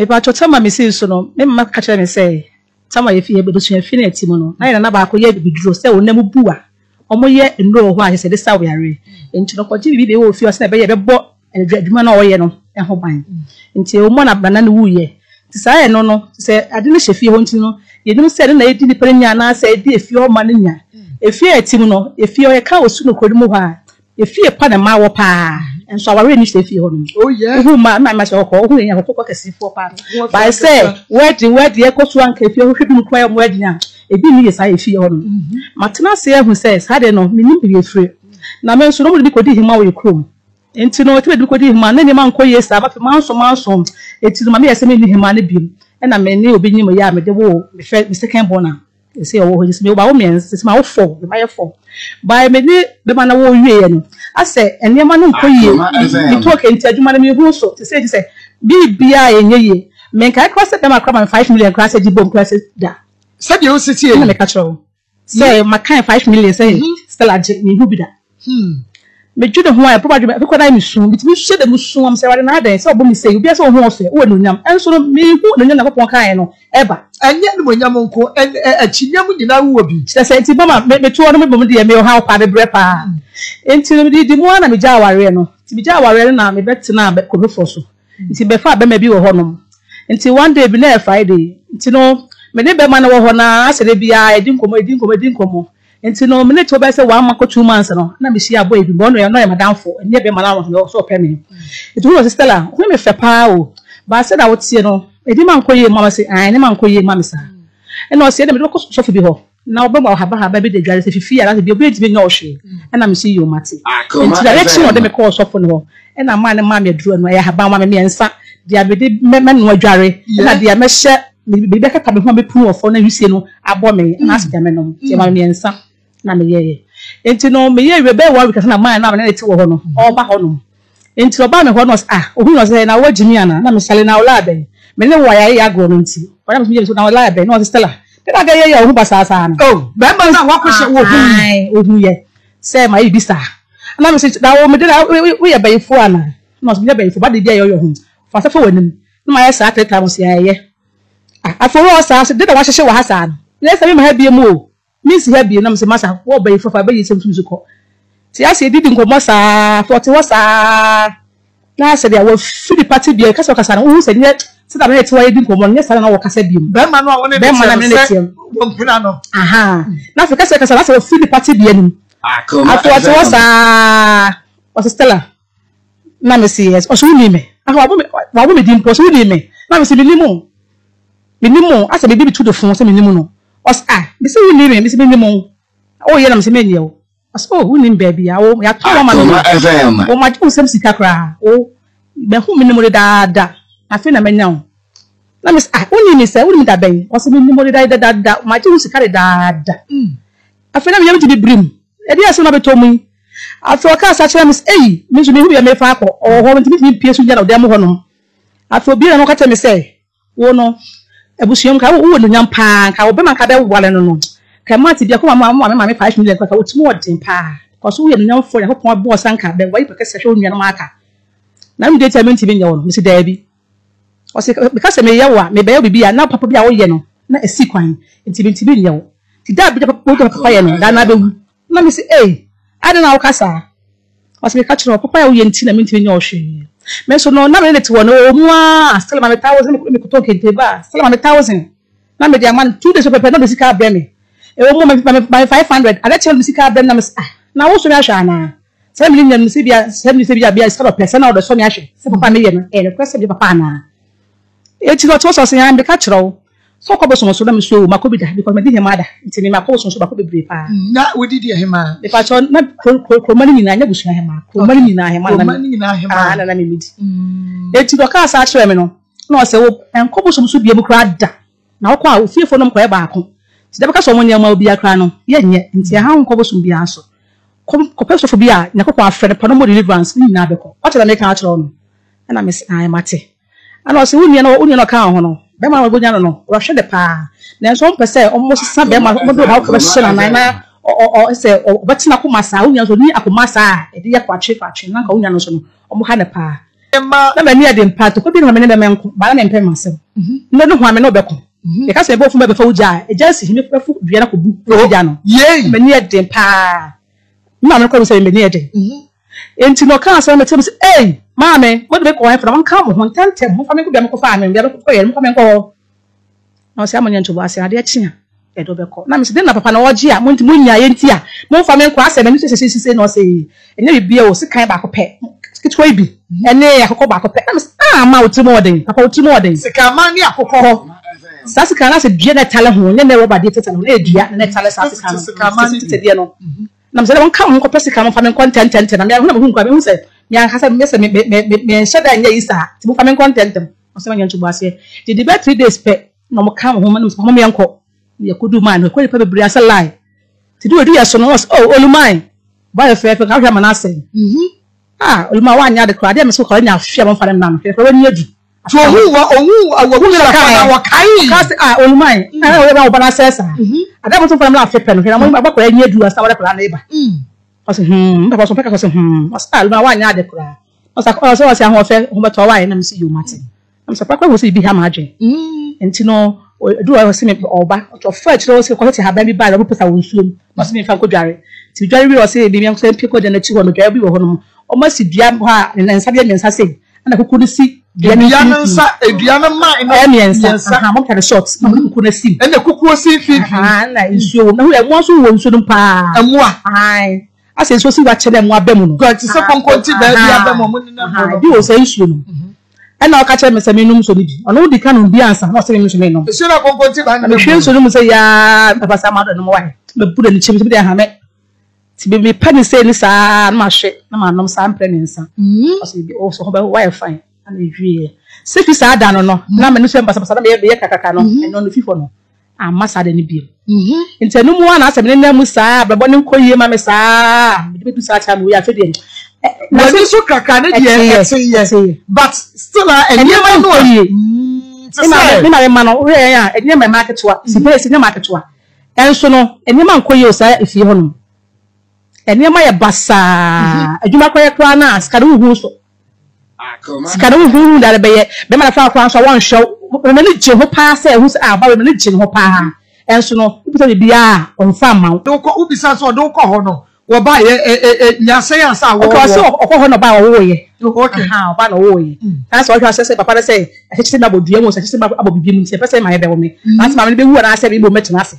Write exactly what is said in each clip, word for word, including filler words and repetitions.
If I told my missus, so no, maybe my catcher may say, Tama if you have to infinite Timono, I and Abaco yet be draw, say, Nemo Bua, or more yet and know why he said this we are into the continue the old few snap by a bot and a dread man or yellow and home until one up banana woo ye. Desire no, no, say, I didn't if you want to know, you don't say the lady the penny say, if you're maninia, if you're a Timono, if you're a cow soon could move her, if you're a pan and my pa. And so I really need to feel home. Oh yeah. Who my my myself call who in your pocket see for part. But I say wedding wedding echo to one if you people cry on wedding. E bi me say feel home. Martina say who says how dey no me need be free. Na me so no be kodi hima we krom. Enti no we be kodi hima na ni man ko yes aba fe man so man so. Enti no ma me say me hima na biem. E na me ni obi nyim ya me de wo me second born. E say owo hojis me oba wo me say ma wo four, me ma four. By me ni be man na wo wie no. I say, and your man, you talk and tell you, madam, you also to say, be be I and ye. Make I cross at them a crop and five million classes, you bomb classes. Said you sit here and catch all. Say, my kind five million, say, still I take me, who be that? Hm. But you don't want to provide what I'm soon, but we should have soon. I'm sorry, another, so when we say, you be so horse, or no, and so me who no young upon Kayano, ever. And yet when your uncle and a chinam, you know, will be. That's a Tibama, maybe two hundred women, dear, may how father brepa. Into the one and Mijawa Reno. Tibijawa Reno, me bet to now, but could be for so. Until before I may be a honum. Until one day be near Friday. Until no, my neighbor man or honor, I said, be I didn't come, I didn't come, I didn't come. Until no minute to buy one month or two months. And let me see a boy, be born, or not, madame for, and never madame was also permanent. It was a Stella, whom if a pow. But I said, I would see no, I didn't uncle ye, mamma say, I am uncle ye, mamma, sir. And I said, I'm not so for behold. Now, Baba have a baby, the girls, if you fear that be obeyed, no she, and I'm see you, Matty. In the direction of them, a course of no, and I'm man and mammy drew and I have mammy and sat the abid men were jarry, and I dear mesher, be better coming home be poor for no, you see no, I bore me and ask them, no, mammy and sat, Nammy. Into no, me, ye rebel one because I'm mine, I'm an editor or no, or Bahonum. Into a banner, one was ah, who was an hour Jimiana, I'm selling our labby. Men why I go into what I'm using our labby, not Stella. I get your who basasa. Oh, remember that walk with your eye, oh, yeah. Say my bisa. And I'm saying that woman did we are by four and not never for body day or your home. For the phone, my satellite was here. I for us, I said, did I wash a show Hassan? Let's have him have a move. Miss Hebby and I'm saying, Massa, what bay for five babies some musical. See, I said, didn't go Massa, forty was ah. Now I said, I will fully party be a castle Cassan, who said yet. So that means why you didn't come on. Yes, I don't know what I said. You, Ben, man, I want to Ben, man, I'm in it. Aha. Now, because I said, I said, free the party, be any. Ah, come. After what was ah, was a Stella. Now me see yes. Oh, so you need me. I go. I go. Me dim. Oh, so you need me. Now me see minimum. Minimum. I said, me dim to the phone. I said minimum no. Was ah. Me see you need me. Me see minimum. Oh yeah, I'm see me now. I said, oh, you need baby. I oh, I come on. Oh my, oh, some sick cry. Oh, Ben, who minimum da da. I feel I'm now. Let me say, only me say, only that bay. Was a minimum that that my two carry that. I feel I'm able to be brim. A dear son of a told me. After a car such as A, Miss Mimi, a Mayfaco, or want to meet me piercing of them honor. After being an occasion, say, oh no, a bush young cow, wood and young pan, cow, Bama Cadell, while I know. Camati, dear, come on, mamma, five million, but I would more than pa. Because we are known for a hope more boss anchor, the white because I showed me a marker. Now I'm determined to be known, Miss Debbie. Because I may yawa, may be a now papa be our yeno, not a sequin, and to be to be yellow. Did that be the book of Piano? Then I do. Let me say, eh, I don't know, Cassa. Was me catching up, Papa, we intend a mint in your shame. Mention no, not minute one, oh, ma, still my thousand, we could talk in the bar, still my thousand. Now, my dear man, two days of a penal musica bemi. A woman by five hundred, I let your musica benamas. Now, also, Ashana. Seven million, Sibia, seven Sibia, be a sort of person out of the Sonia, seven million, and a question of Papana. It's not also saying the catch-all. So, Cobos was so damn sure, Macobida, because my dear mother, it's in my post, so I could be brave. Not with dear him, if I told not Cromanin, I never share him, Cromanin, I am money in our and I mean it. It's your car, such terminal. No, so, and Cobos should be able to cry. Now, quite fear for them, quite back. The Bacas of one year will be a crown, yet, yet, and see how Cobos will be answered. Copes of beer, Nacopa, Fred, Panama deliverance, in Nabucco. What did I make out on? And I miss I am at it. And also, we know only on a car, no. Bema would know, Russia the pa. There's one per se almost some Bema who have question on Nana or say, or what's Nakumasa, who knows only Akumasa, a dear quatrain, Nanko Yanoson, or Mohana pa. na mani ade mpa to ko bi na mani na menko ba na mpa masem na no hwa me no beko e ka se bo fu me be fa uja e just himi fa fu dua na ko bu uja no mani ade mpa na me ko bi se mani ade enti no ka se me tem se eh maame mo de ko ha fra won ka mo hon tentem mo fa me ko bia me ko fa me bia ko ye me ko me ko na o se amonye ntubu ase ade a chinya e do beko na me se de na papa na oji a mo nti mo nya ye nti a mo fa me ko ase me ni se se se no se e na bibia o se kan ba ko pe kitwa bi ene akoko ba akopɛ ah ma otimo odin papa otimo odin sika ma ni akoko sa sika na se die na tale ho ne na we ba die tale ho e dia na tale sa sika sika ma ni tete die no na me se won ka won kopɛ sika mo fa me content content na me na me hu kwa me hu se me an kasa me se me me shada nya isa ti mo fa me content o se ma nya ntubu ase di di be three days pe na mo ka ho ma no mo me enko ye kodu ma no ko le pa bebre ase lie ti do di aso no oh olumai ba ye fe fe ka hwa ma na se mhm ah oluma wa nya de kra de me so ko nya afia mo fare na no fe ko nya du so hu wa ohu awu mi la fa wa kai ka ah oluma ah we ba o bana sesa adam so fare na fe pe no fe na mo ba ko nya du asa wa de kra na iba mm o so hmm ba so pe ka so hmm asa oluma wa nya de kra o sa o so wa se ho fe ho beto wa na me si yo mate am so pa ko wo si bi ha ma adwen mm enti no do wa se me o ba to fetch lo se ko ti ha ba bi ba lo pesa wo nsuom ma so me fa ko dware ti dware bi o se bi me an so pe ko de na ti ho no dware bi wo ho no Oma si dia ha nsa dia nsa se na kokuru si dia nsa dia na ma nsa nsa ha mo kare shorts na kokuru si na kokuru si fifi ha na isuo na ho mo so wo nso no pa emu a ai ase so si wa chele mu abem no god so konkonti da bi abem mo ni na ha di o se isuo no ena o ka chele me se me num so ni bi ono di ka no bi ansa na so me nso me no so na konkonti ba na me hwe so no mu se ya papa sa ma do no wa me pura ni chim bi da ha me Baby, penny say this, ah, my shit, no man, no sign pregnancy. Hm, also about wire fine, and you hear. Say this, I don't know, no man, no same, but some may be a cacacano, and only people know. I must add any bill. Hm, it's a no one, I said, no, Musa, but one call you, Mamma, sir, between such time we are fitting. Was it so cacanet? Yes, yes, but still, I never know you. My man, oh, yeah, and you're my market to what? Suppose in the market to what? And so no, and you man call you, sir, if you home. And you might bassa. You might call your crown as Caru. Scaru, that be it. The man found crowns are one show. Religion, who pass, who's about religion, who pa. And so, no, who put be ah on farm mount. Don't go besides or don't call no. Or buy a Nasayan Sow or no bow away. Okay, how about away? That's what I said, Papa say. I said about the almost, I said about beginning, say my baby. That's my baby what I said, we will met us.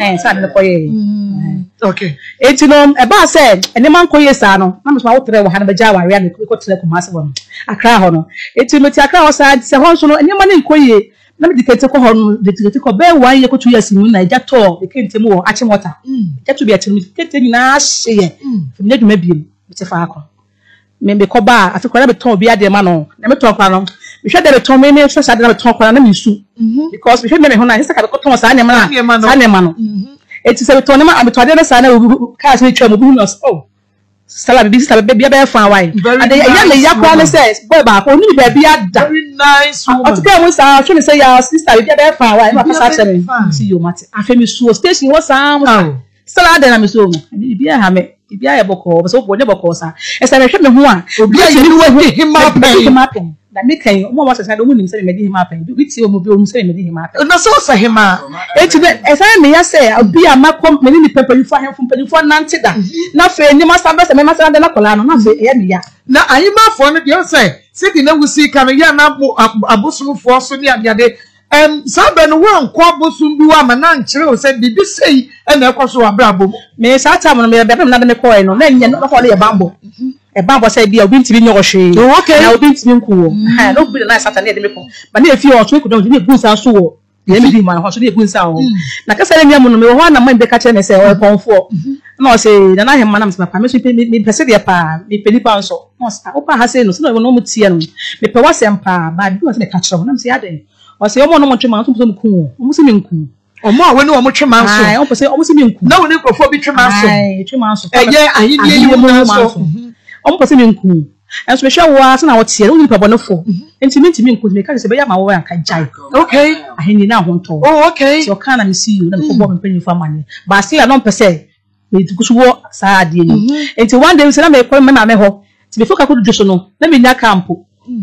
And sign the poet. Okay, it's no about said, and the man Coyesano. I'm small to the Hannah Jawa, really quick to the Comasson. A crown. It's a crowd side, Sahonson, and your money in Coye. Let me dictate to call home the to bear why you could hear soon. I just told the king to more action water. That to be a terminating ash here. From that, maybe it's a falcon. Maybe Coba, I took a little bit of Mano, never talk around. We should have a Tom, maybe I should have talk around and you because we should never have a Thomas Animano. It's a tournament, and the other side will cast me trouble. Oh, Salah, this is a baby bear far away. And the young man says, Boba, only baby are very nice. Of course, I shouldn't say, Our sister, we get there far away. See you, Matty. I feel so station was sound. Salah, then I'm so. If you have it, if you have a book or so, whatever course, as I should have one, will be him up and him up. That make him almost as I don't want him him up and do it. You will say, Made him up. No, so, sir, him up. As I may say, I'll be a map company in the paper you find him from Penny for Nantida. Nothing, you must have a master and a colonel, not the area. Now, I am not for it, you say. Sitting there, we see coming here now, a bosom for so near the day. And Saban won't quabble soon do a man, chill, said, Did you say, and of course, a bravo. May Saturn may have better than the coin, or then you're not only a bamboo. A bamboo said, Be a wind to be no shade. Okay, I'll be cool. I don't be the nice at any people. But if you are too good, you need boots out so. Let me be my horse, you need boots out. Like I said, I'm one, I might be catching and say, Or upon four. No, say, then I have Madam's permission, me Presidia pa, me penny pounds. Opa has said, No, no, no, Tian, me Pawasam pa, but you have to catch on, I'm saying. Or say, I want to watch your mouth, I'm cool, almost in cool. Or more, when you want your mouth, I almost say, almost in cool. No, no, before be your mouth, your mouth. Yeah, I hear you, my mouth. Almost in cool. And special was an out here, only Papa no four. And to me, to me, could make us a bear my way and can jive. Okay, I hear you now, one talk. Oh, okay, so can I see you, and for paying for money. But I say, I don't per se. It goes war, sad, and to one day, we said, I may call my mamma. To be focused, let me not camp.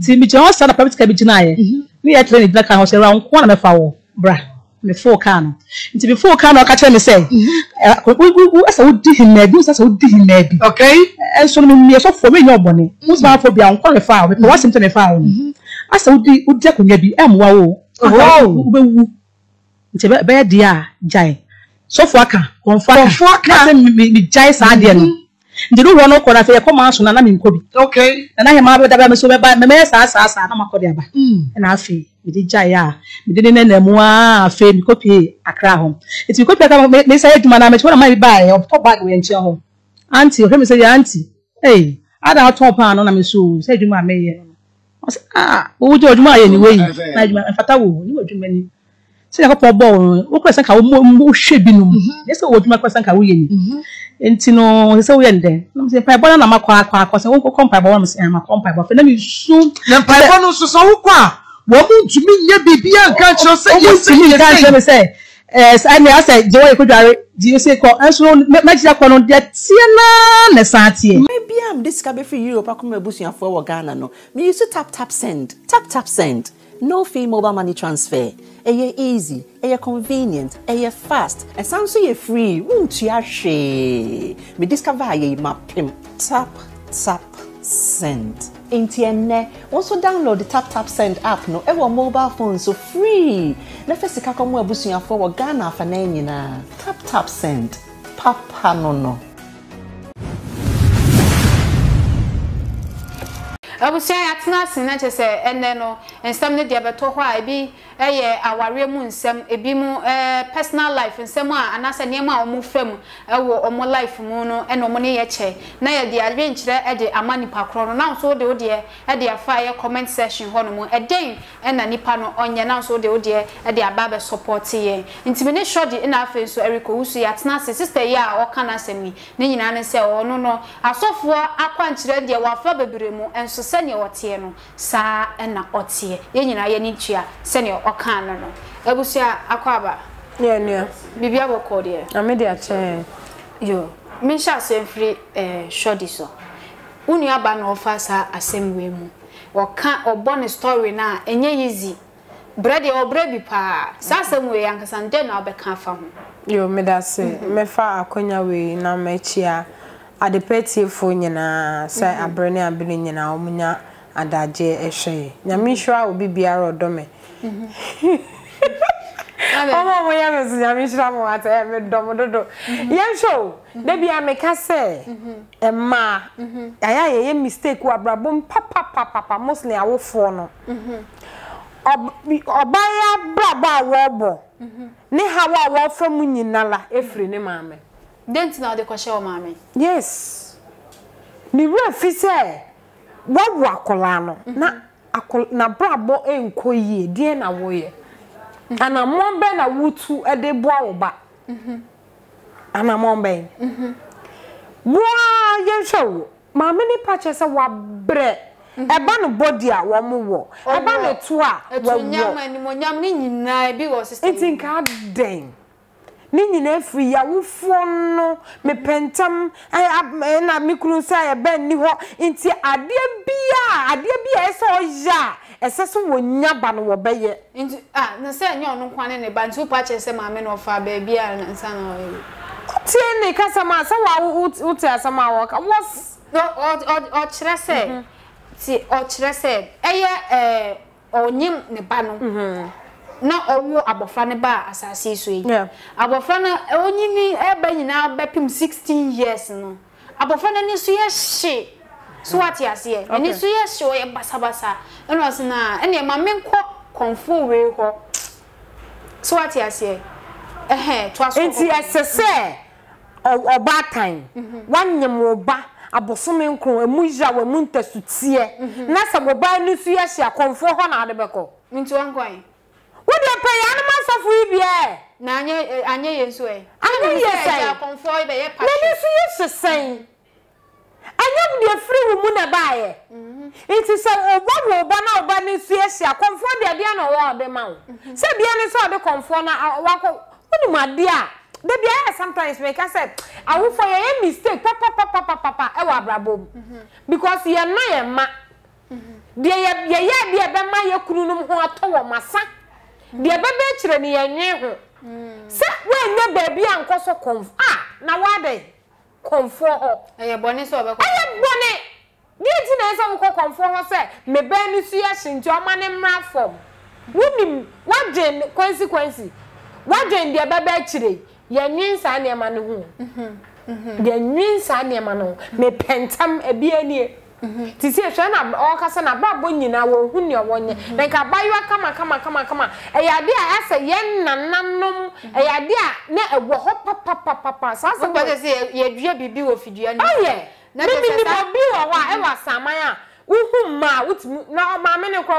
See me just a private cabin. We at least black house around one of our bra. Before can. Until before can, I catch me say. As I would do him maybe. As I would do him maybe. Okay. And so me so for me your bonnet. Most man for be unqualified. Because what's into the file? As I would do would take maybe M wow. Wow. Until be dear Jai. So far can. Confirm. Confirm. Me Jai Sadian. They don't want to call a command, so I'm in Kobe. Okay, and I am out of the Bamas over by the mess as I am a Korea. And I feel we did Jaya, we didn't end them one fame copy a crown. It's because they say to my name, it's what I might buy or top back way and chill home. Auntie, let me say, Auntie, hey, I don't top on a missou, said you, my mayor. I said, ah, oh, George, my anyway, and Fatao, you were too many. Say a poor ball, what question how more should be no. That's what my question can win. And you know, so we end there. I'm saying, Pibon and Macqua, because I won't go by bombs and my compact, but let me soon. Then Pibon was so qua. What would you mean, your baby? I can't just say, yes, I can say. As I may say, Joy could I do you say, call us no magic on that Siena Nesati. Maybe I'm discovered for Europe. I come a bush and forward Ghana. No, me used to tap tap send, tap tap send. No fee mobile money transfer. It's easy, it's convenient, it's fast. And sounds so free. Won't you share? Me discover your map. Tap tap send. Intienne. Also download the Taptap Send app. No, every mobile phone so free. Na first ka komo abusuya for Ghana fa na nyina. Taptap Send. Papa no no. I was saying at last, and I just say, and then, and some the Diabato, I be a year, our moon, some a bimu, a personal life, and some one, and as a name, or move fem, or more life, mono, and omone eche. Nay, the adventure at the Amani Pacron, now so the dear, at the fire comment session, honor, a day, and a nipano on your now so the dear, at the Ababa support here. Intimidate shortly enough, so Eric Usi at Nancy, sister, ya or can answer me, Nina, say, oh no, no, I saw four, I can't read the Wafabrimo, and so. Senior Otieno, Sa and Otier, Yenina Yenichia, Senior Ocano, Ebusia Aquaba. Yeah, no, Bibia will call you. I made a chair. You, Misha sent free a shoddy so. Unia ban offers her a same way. Or can't or born a story now, and ye easy. Bready or bready pa, Sassam way, and Sandan or Becanfam. You made us say, Mefa Aconia way, now Mechia. A de petty phone, and say a brainy and billing and almina and that J. Shay. Yamisha will be beer or domain. Oh, my youngest Yamisha, what I ever domodo. Yes, so maybe I make her say, Emma, I a mistake, what brabum, papa, papa, mostly our phone. Or buy a braba robber. Nehawa war from Muninala, every name, mammy. Didn't know the question, mammy. Yes, the rough is there. What rock colano? Na brabo ain't co ye, dear, na way. And a mom ben a wood to a de boil back. And a mom ben. Why, you show my many patches of what bread. A ban of body at one more. A ban of two hours. It's in card dang. Nini free ya wufono me pentam I na mikrusa ya ben ni ho inti ade bia ade bia ese oja ese so wonya ba no wobeye inti ah na se nya onu kwane ne ba ntu pa che se ma me no fa ba bia na nsa na oye tiene kasa ma sa wa uti asama wa ka was no o chire se ti o chire se eye eh onyim ne ba no na owo abofra ne ba asase so yi abofra na onyini eba nyina bepim sixteen years no abofra na ni so ye hye so ati ase e ni so ye hye o ye basabasa e no se na e ne ma menko konfo we ho so ati ase ehe to aso enti esese oba time wanyem oba abosome nkron emuja wa muntesutie na saboba ni so ye hye konfo ho na ade beko nti wankwan what do you pay animals of Ribia? Nanya, I knew you say. I know you say, I you say. I know free woman buy it. It is a one or one is yes, I conform the Diana or the mount. Say Diana saw the conformer. I walk up, my dear. The Diana sometimes make us say, I will for a mistake, papa, papa, papa, papa, because you are my. de ye ye ye de be ma ye kunu num ho ato wo masa de be be kire ne yenye ho se we ne ba bi ankoso konf ah na wa de konfo ho ye bone so be ko ye bone de ti na so ko konfo ho se me be ni su ye shinje o ma ne mra form wonim wa de consequence wa de de be be kire yenye nsa ne ma ne ho mhm de nyi nsa ne ma no me pentam ebianie ti se hwe na o kasa na babo nyina wo hu ne wonye na ka bayo kama kama kama kama e yade a ase yen nananum e yade a na ewo ho papa papa papa sa se ko se yadua bibi wo fidua ni oye na se bibi bibi wo wa e wa saman a uhu ma utimi na ma me ne ko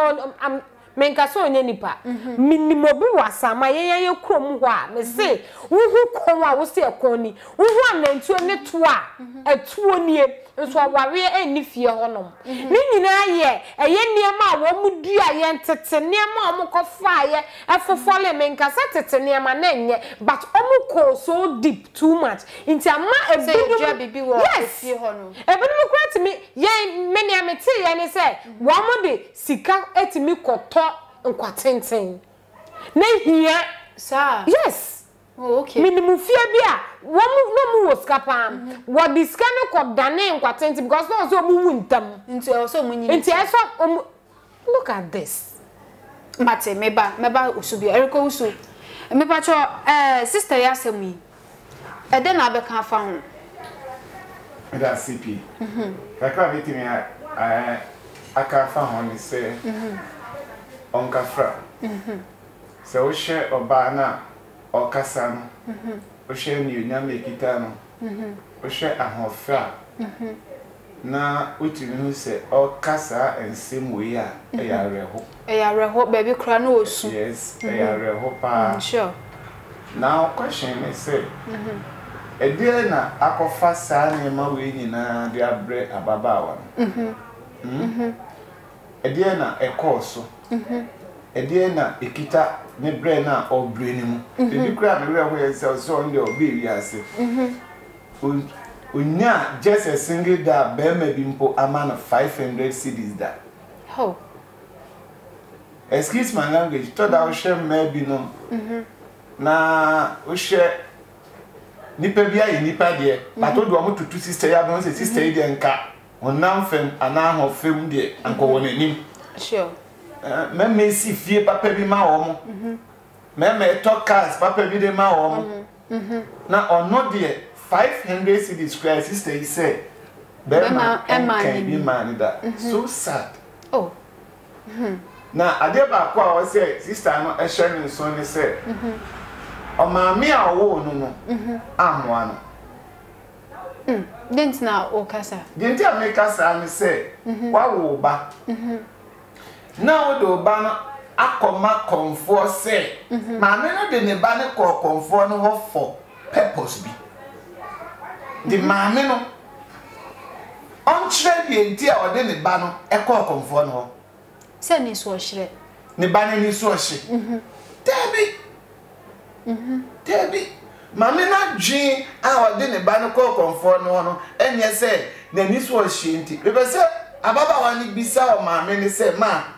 menka so onye nipa minimo bi wa saman yen yen krom ho a me se uhu kon a wo se kon ni uhu anantuo ne to a atuo nie nso aware eni fie honom ni nyina ye eye niema wo mudua ye ntete niema omukofa ye efofole menka satete niema na enye but omuko so deep too much inti ama ebidu bibi wo fie honom ebidu kwati mi ye menia meti ye ni se wo mode sika etimi koto nkwatenten na hia sa yes. Oh, okay. Minimum fear beer. One no move scapam. What this can called Danny and because no so moon them. Into also when you saw look at this. Mate, maybe, maybe Usu be Eric Usu. Maybe your sister asked me. And then I became found. That C P. I can't wait to me. I can't find on say Uncle Fra. So share or banana. O kasano mhm o she ni nya me kitano mhm o she ahofra mhm na utimi hu se o kasa ensem we a e ya reho e ya reho ba bi kra na osu yes e ya reho pa sure now question me say mhm e de na akofa sa na ma we nyina de abre ababawa mhm mhm e de na e koso mhm e na ekita ne brain na o brain mu e bi kura me we we say so on the obi ase mhm onya just a single da be me bi mpo ama na five hundred cedis da ho excuse my language to da o share me bi no mhm na o share ni pe bia yi ni pa de but o do am tutu sister ya don say sister de nka onam fem ana ho fem de anko won enim sure. Même si fie papa bi ma omo même talkers papa bi de ma omo na ono de five hundred cedis square sister he said bema can be man that so sad oh na adeba kwa o say sister no e share me so ni say o ma me awo no no amo ano didn't na o kasa didn't make kasa me say wa wo ba now do bana akoma comfort say ma me no de ne ba ne ko comfort no ho for purpose bi the ma me no on trade enti a o de ne ba no e ko comfort no ho say ni so hire ne ba ne ni so hire mhm debi mhm debi ma me na dwen a o de ne ba ne ko comfort no no enye say na ni so hire enti be say ababa wa ni bisa o ma me ni say ma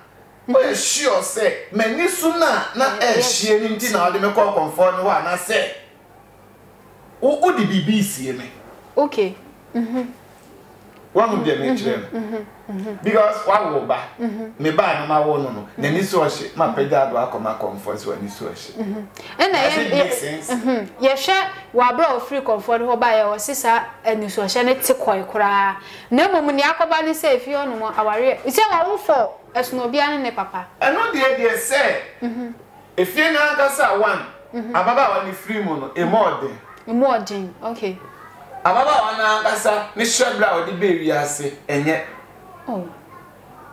but sure say many sooner na e hie ni nti na ode me call confirm wa na say o o di bibi sie me okay mhm wa mu dey me chere because wa wo ba me ba na ma wo no no na ni so she ma peda do akoma confirm so ni so she mhm and na mhm ye she wa bro free confirm ho ba ye o sisa ani so she ne te koi kura na mom ni akoba ni say fi onu mo aware e say wa wo for Esnobian ne papa. I know the idea say. Mhm. If you na kasa one, ababa one free mono e more dey. E more dey. Okay. Ababa one na kasa ni shebra odi be wi ase enye. Oh.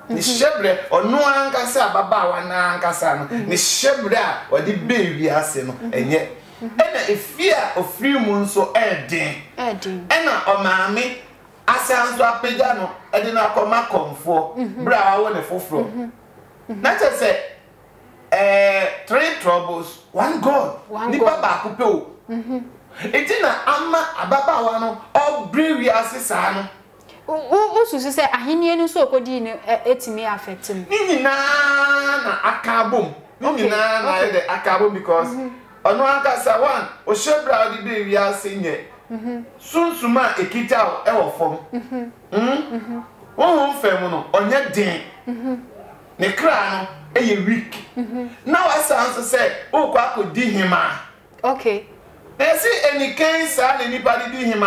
Ni shebra onu an kasa ababa one na kasa no. Ni shebra odi be wi ase no enye. Ena e fear of free mono so e dey. E dey. Ena o maami asan so apeja no e na akoma komfo bra wo ne foforo na che se eh three troubles one god ni baba akupe o mhm e ti na ama ababa wa no o bri wi asisa no Once you say, I hear you so good, it may affect him. I can't boom. I can't boom because I know I got someone or shall proudly be we are seeing it. Soon, soon, my kit out our form. Hm, oh, feminine, on your day. The crown, a week. Now I sound to say, oh, what could do him? Okay. They see any case, anybody do him.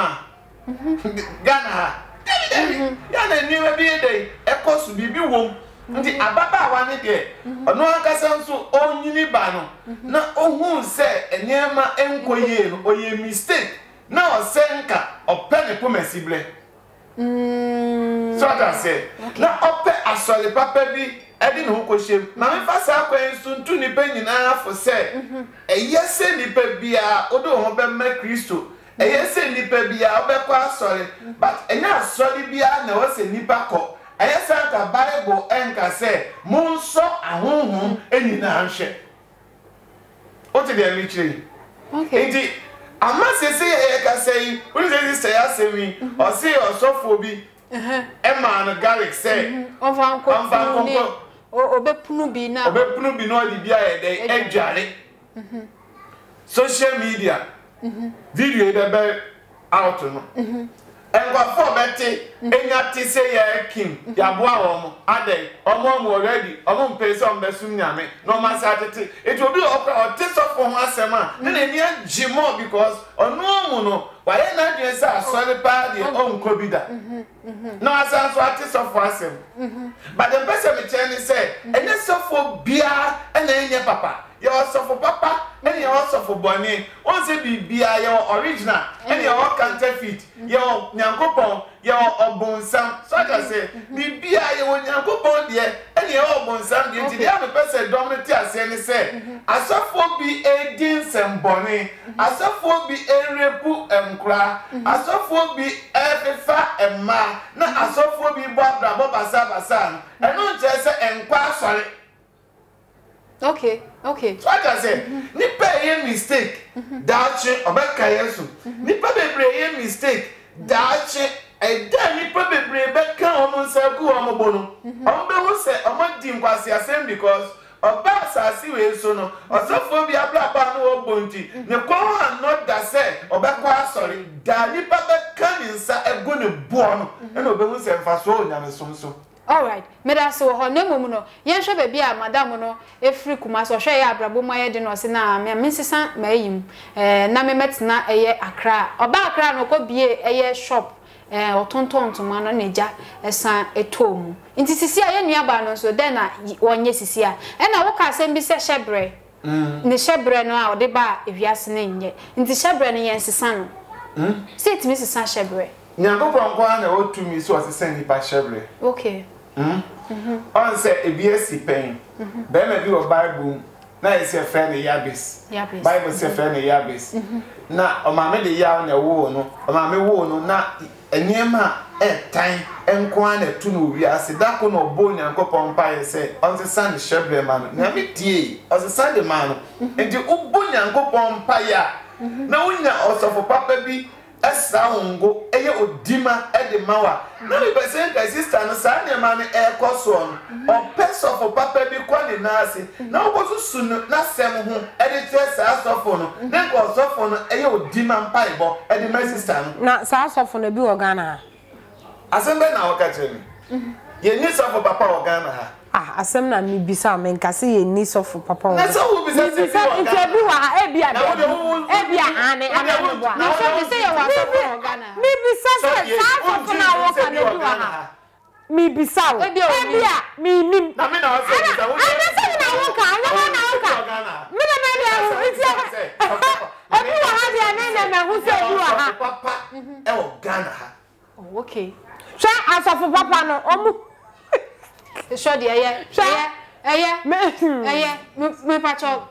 Ghana. Yana never be a day, a cost will be womb. The Ababa one day, or no one can sound so own Unibano. Not oh, who said a Yama enquire or a mistake. Now a senka or penny pomessibly. So I can say, now open a solid papa be, I didn't hook a ship. Now if I saw when soon to the penny now for say, a yes, any baby, or don't open my crystal. E yese nipa bia obekwa sorry but enya sorry bia na wose nipa ko ayese aka bible enka se mun so ahonhun eni na hwe o ti dey reach okay enti amase se e ka sei uni se se ya semi o se osofo bi eh eh ma na garlic se o van ko o obepunu bi na obepunu bi no di bia e dey ejare social media video the bell out no and what for betty anyati say ya kim ya boa omo ade omo already omo pay some besum nyame no man satete it will be opera or taste of one asema na na ni jimo because onu omo no why na dey say sorry pa the onko bida no asan so taste of asem but the person me tell me say any sofo bia and enye papa you also for papa and you also for Bonnie. Once it be your original and your counterfeit, your Yankopon, your Bonsam. So I can say, be beer your Yankopon, dear, and your Bonsam. You have a person dominant and say, I saw for be a dins and Bonnie, I saw for be a repu and cry, I saw for be a fat and ma, not I saw for be Barbara Boba Sabasan, and not just and pass on it. Okay, okay. So I can say, nipa a mistake, dache obakayesu. Nipa bebre a mistake, dache e da nipa bebre beka omo nsaku omo bono. Omo be wo se omo di nkwasi asem because oba asasi we so no. Osofo bi abla pa no obonti. Ne kwa ho not that say obakwa sorry, da nipa beka nsa ego ne bo no. E no be wo se mfaso onyame somso. All right, Medaso, her name, Mono, Yansha baby, Madame, no, if Rikumas or Shea Brabo, my dinner, Sina, Missus Saint Mayim, Name met na a year a cra, or Bacra no could be a year shop, or Tonton to Manager, a son, a tomb. In Tissia, near Banos, so then I one yes, and I walk as and be said Shebre. In the Shebre now, the bar, if you are singing yet. In the Shebre, yes, son. Say to Missus Saint Shebre. Never from one or two me so as a sandy by Shebre. Okay. Hmm. On say a B S C pain. Bema do a Bible. Now it's a friend of Yabis. Yabis. Bible is a friend of Yabis. Now, a mamma the yarn a woe no, a mammy woe no, not a near ma, a time, and quan a tunu. We are Sedacon or Bony and Copon Pie say, on the Sunday Shepherd man, Namity, on the Sunday man, and the Ubony and Copon Pie. Now we are also for Papa B. Go eye odima e de mawa na me person ka sister no sa na ma ne e koso on on person for papa bi kwani na ase na wo susu na sem ho e de tese asofo no na ko asofo no eye odima mpa ibo e de my sister no na sa asofo no bi wo Ghana asembe na wo ka chele ye ni sofo papa wo Ghana ha ah asem na mi bisa me nka se ye ni sofo papa wo na so wo bisa se bi wa e bia e bia ane ane bo na so se mi bisa se sapo na wo ka ne bi wa mi bisa wo e bia mi nim na me na se bisa wo ane se na wo ka ane na wo ka mi na me bia wo e bia e bi wa ha bia na na hu se bi wa ha papa e wo Ghana ha okay so asafo papa no omu sure dia yeah yeah yeah yeah me pacho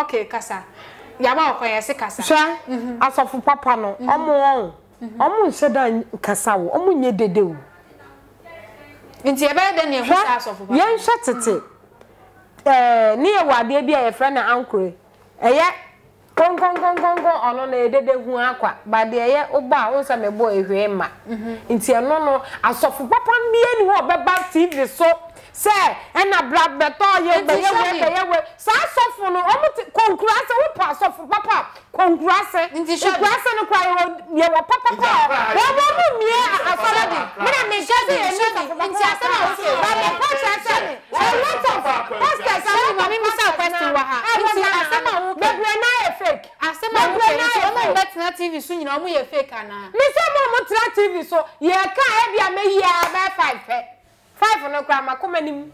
okay kasa ya ba okoye se kasa sure asofo papa no omo omo nse da kasa wo omo nye dede wo nti e ba de ne ho asofo papa ye nshatete eh ne e wade bia ye fra na ankure eh Con con con con con ono na edede hu akwa ba de ye oba wonsa me boy hwe ma ntia no no asofu papa mbi ni ho be ba tv so say ena black beto ye be ye we be ye we sa asofu no omo konkurase wo pa asofu papa konkurase konkurase no kwa ye wo papa papa wo mo mie asara de me na me je de ni ntia sa na wo ba me ko cha cha ni I want to pastor sa wo mi mi sa question wa ha ntia sa na wo be na fake. I said, my brother, I T V soon. You know, you're fake. Anna, Mister T V, so you can't have your five. Five on a grandma, come in.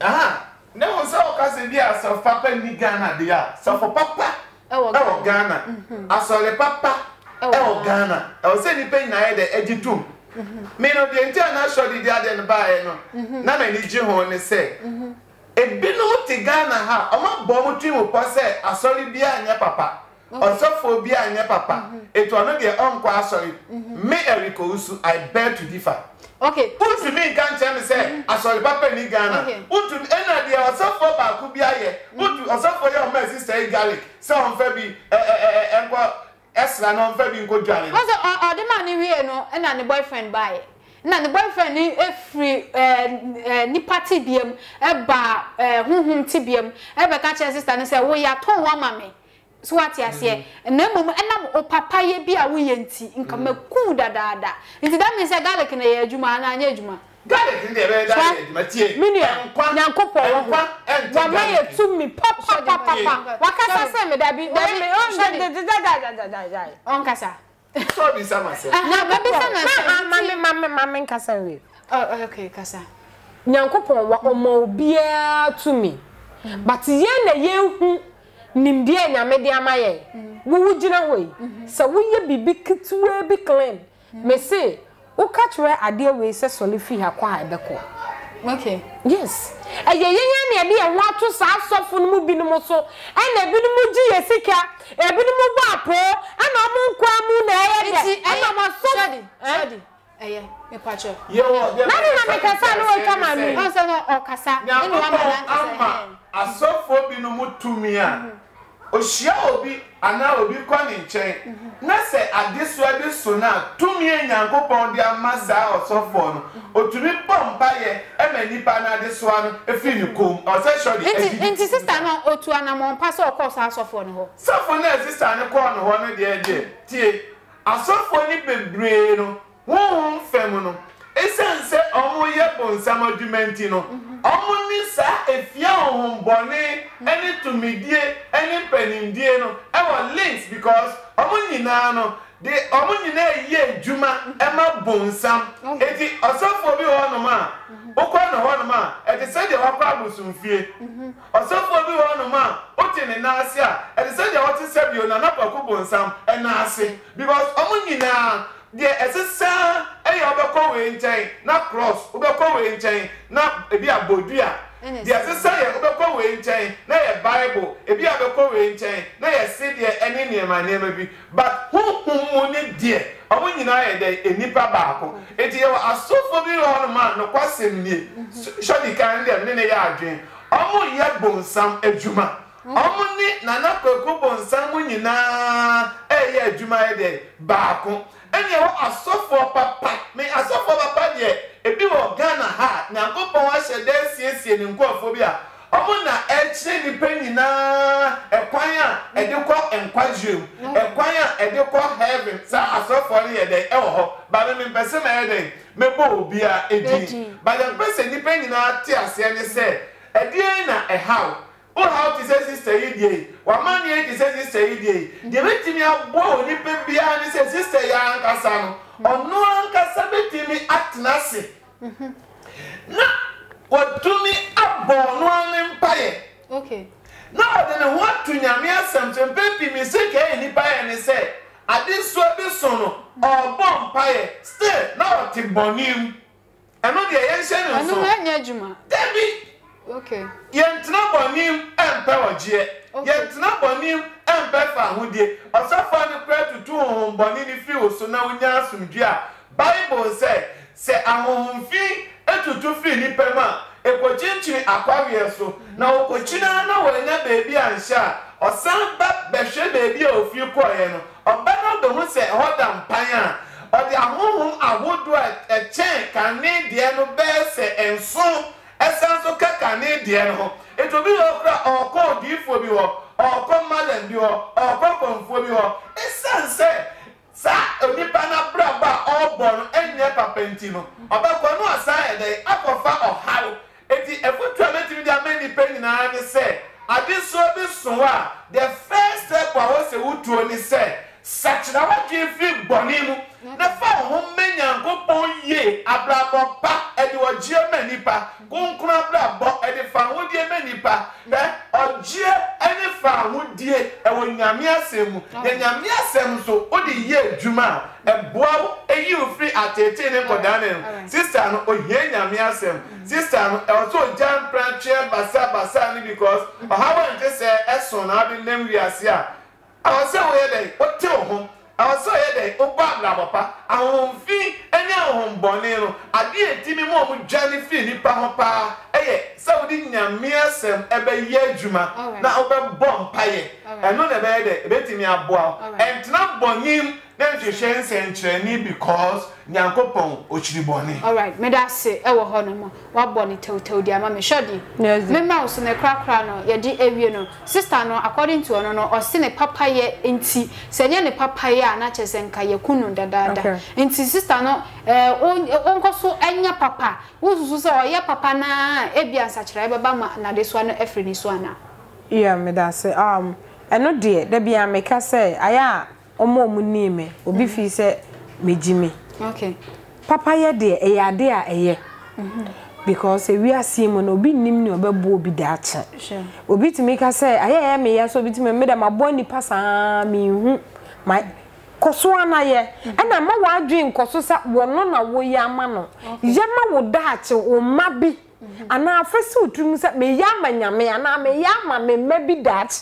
Ah, no, so because they are so papa in Ghana, they are so for papa. Oh, Ghana. I saw the papa. Oh, Ghana. I was saying, paying I had the edgy tomb. Men of the international, they are then by no. Now, I need you on say. Ebino te Ghana ha ama bomu twi mo pose asori bia anya papa osofo bia anya papa eto ano de onkwa asori me eriko usu I beg to differ. Okay, put to me kan tell me say asori papa ni Ghana utu ena de osofo ba ku bia ye utu osofo ye o ma sister garlic say on fe bi enkwa esra no fe bi nko dwale also o de man ni we no ena ne boyfriend buy. Na the boyfriend ni every eh ni party biem e ba eh hunhun ti biem e be ka che sister ni say wo ya ton wa mame so what ya say na mum enam o papa ye bi a wo ye nti nka maku dadada nti that means say garlic na ye adwuma na anya adwuma garlic ni de be da adwuma tie nkwa nkopo wo wa ma ye tu mi papa papa wakasa say me da bi da da on kasa so be some say. Na ba be some mame mame mame kasa we. Oh okay kasa. Nyankopon wa omo bia to me. But ye na ye hu nimde anyame de amaye. Wo wugina we. So wo ye bibi kitwe bi clean. Me say, wo catch we ade we say solifi ha kwa ebeko. Okay. Yes. E ye ye ye na de ye wa to sa asofo no mu bi no so. E na bi no mu ji ye sika. E bi no mu ba po. E na mu kwa mu na ye de. E na ma so. Shadi. Shadi. Eye. Me pacho. Yo. Na na me kasa no we kama mi. O se no o kasa. E na wa ma ama. Asofo bi no mu tumi a. O hia obi ana obi kwa ni nchen. Na se adeso adeso na tumi enyankopon de amasa osofo no. Otumi pompa ye e ma nipa na adeso anu efi ni kom. O se sure the. Enti sister na otu ana mon pa so ko sa osofo no ho. Sofo na sister ne ko no ho no de de. Tie. Asofo ni bebre no. Won fem no. Esense omo ye bonsam adumenti no. Omo ni sa efia ohun bone any to medie any penindie no e won links because omo nyina no de omo nyina ye djuma e ma bonsam eti osofo bi ho no ma okwa no ho no ma e de se de wakwa abusumfie osofo bi ho no ma oti ni na ase a e de se de woti sebio na na paku bonsam e na ase because omo nyina de esesa eya obekọ we nchen na cross obekọ we nchen na ebi abodua de esesa ye obekọ we nchen na ye bible ebi abekọ we nchen na ye se de ene niema niema bi but huhum ni de omo nyina ye de enipa baako eti ye asofo bi ho ma no kwasem nie shodi kan de ne ne ye adwen omo ye bonsam adwuma omo ni na na kwako bonsam nyina eye adwuma ye de baako eni wo asofo papa me asofo papa de ebi wo Ghana ha nyankopon wa hyede siesie ni nkofo bia omo na echi ni penina ekwan a edekọ enkwajem ekwan a edekọ heaven sa asofo ni yede e wo ho ba me mpese ma yede me bo obi a edi ba de mpese ni penina ti ase ni se edie na ehaw o how to say sister idie wa man ye to say sister idie de betimi abo ni pe bia ni say sister ya nkasa no ono nkasa betimi atnase na wotumi abo no an mpae okay na odene ho atunyame asem to pe mi se ke ni pae ni say adeso bi so no obo mpae still na otibonim eno de ye hye no so eno nya adwuma debi okay. Yet number name and power, dear. Yet number name and better, who dear. Or so far the prayer to two home bonini feel, so now we are some dear. Bible said, say, I'm home fee and to two fee nipper. A potential aquarius, so now Cochina, no, and a baby and shah. Or some bad beshe baby of you coin, or better the who said hot and pine, or the home I would do a chain Canadian best and so as a Canadian. It will be or call you for you or come madam you or come for you. It's sunset. Sa Nipana Braba all born and Nepa Pentino. About one aside, they apofa or how. If the effort to many penny and say, I did so this so the first step was who to only say, such now what you feel bonimo. The four whom many and go bon ye, Abrabo pa, and your Germanipa, Gunkra Brabo, and the Famu de Menipa, or Gia and the Famu de, and when Yamia Semu, then Yamia Semu, so Odi ye, Juma, and Boa, and you free at a ten for Daniel, sister, or Yen Yamia Sem, sister, also Jan Prancher, Bassa Bassani, because how I just say, as soon as the name we are here. I was so ready, what tell home. I was so headache, oh, Babla, Papa. I won't feel any home bonero. I did Timmy Mom with Johnny Philip, Papa. Eh, so didn't ya mere sem ebe ye juma. Now open bomb pie. And not a bed, betting me a boil. And not bonim, then she shan't send Cheney because Yankopon, which you bonnie. All right, made us say, oh, Honor, what bonnie told dear Mammy Shoddy. No, the mouse and the crack crown, ye dear Aviano, sister, no, according to honor, or sin a papaya in tea, sending a papaya. Natchez and Kayakun dada, and sister no, eh, uncle so and your papa, who's or your papa na, Ebian such Rabama, and this one every Niswana. Yeah, Medassa, um, and no dear, Debbie, make her say, I am, more munime, or beef, he said, me Jimmy. Okay. Papa, ya dear, a ya dear, a year. Because we are Simon, or be nim, or be that. Sure. Or be to make her say, I am, yes, or be to me, madam, a bonny passa me. My Kosuana ye, and I know I dream Kosusa will not know Yamano. Yama would that or Mabby, and our first two dreams at me Yamanya me, and I may Yama may maybe that.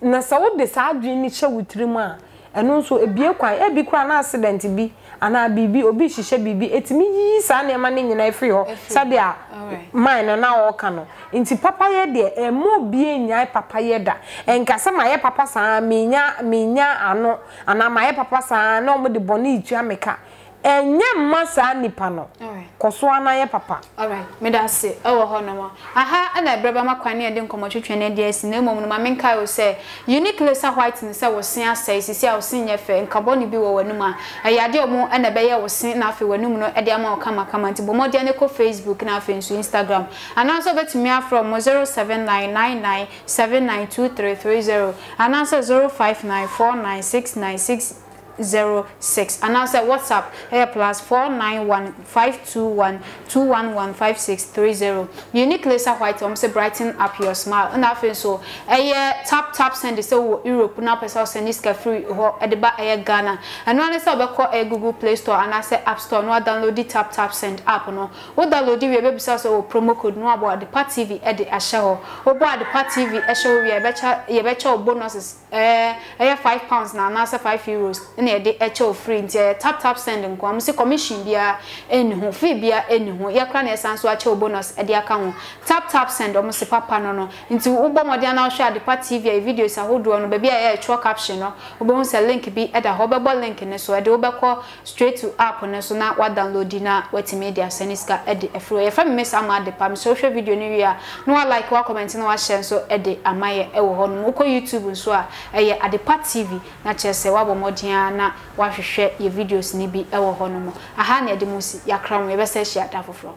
Nassau decided in each with three man, and also a beer quite a big crown accident to be, and I be be obi she shall be eight me, son, and money in every or Sadia mine and our canoe. Into papaya dear, and more being ya papayeda, and Casamaya papa san, minya, minya, ano, and I my papa san, no, with the bonnie Jamaica, and yam massa nipano. All right, Coswana, papa. All right, made us say, oh, Honor. Aha, and I brabba my quaint didn't come to train and yes, no moment, my men will say, unique lesser white and so was seen as says, you see, I'll sing your fair and carboni be over Numa. A yadio more and a bayer was seen after when Numo, Ediamo, come a comment to Bomodianico Facebook and after Instagram. And also bet me from zero seven nine nine nine seven nine two three three zero and answer zero five nine four nine six nine six zero six and answer WhatsApp here plus four nine one five two one two one one five six three zero. Unique laser white on say brighten up your smile and after so a tap tap send so Europe now person send this free or at the back air Ghana and one is about call a Google Play Store and I say App Store no download the tap tap send app no what download the web so promo code no about the part T V at the Ashaho or about the part T V Ashaho we are better you better bonuses eh five pounds now answer five euros. The actual free tap tap sending comes commission beer in who fee beer in who your crannies and so actual bonus at the account. Tap tap send almost papa no into Ubomodiana share the party via videos. I hold on baby a truck caption or bones a link be at a hobble link in so I do call straight to app on so now what download dinner what media seniska at the F R A. If I miss a mad department social video new year, no I like what commenting or share so at the Amaya Ewohon Moko YouTube and so at the party T V. Not just a Wabomodiana. Na wahwehwe ye videos ni bi ewo hono mo aha na de mo si yakra mo ye be se hia da foforo